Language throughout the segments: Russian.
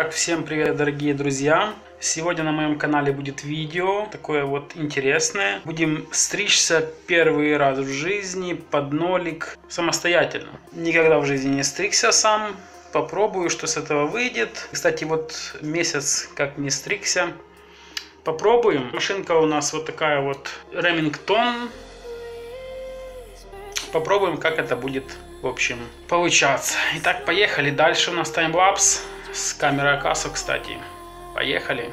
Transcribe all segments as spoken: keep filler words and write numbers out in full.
Так, всем привет, дорогие друзья! Сегодня на моем канале будет видео, такое вот интересное. Будем стричься первый раз в жизни под нолик самостоятельно. Никогда в жизни не стригся сам. Попробую, что с этого выйдет. Кстати, вот месяц как не стригся. Попробуем. Машинка у нас вот такая вот, Remington. Попробуем, как это будет, в общем, получаться. Итак, поехали. Дальше у нас таймлапс. С камерой Акасо, кстати. Поехали.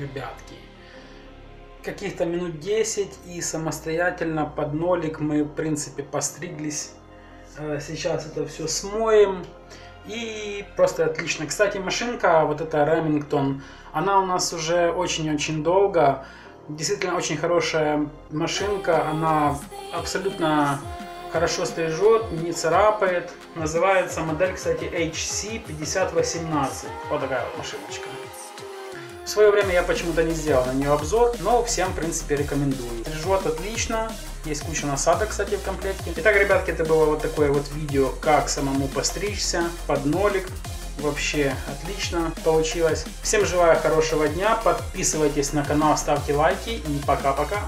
Ребятки, каких-то минут десять и самостоятельно под нолик мы, в принципе, постриглись. Сейчас это все смоем и просто отлично. Кстати, машинка вот эта Remington, она у нас уже очень-очень долго, действительно очень хорошая машинка, она абсолютно хорошо стрижет, не царапает. Называется модель, кстати, H C пятьдесят восемнадцать. Вот такая вот машиночка. В свое время я почему-то не сделал на нее обзор, но всем, в принципе, рекомендую. Стрижет отлично, есть куча насадок, кстати, в комплекте. Итак, ребятки, это было вот такое вот видео, как самому постричься под нолик. Вообще отлично получилось. Всем желаю хорошего дня, подписывайтесь на канал, ставьте лайки и пока-пока.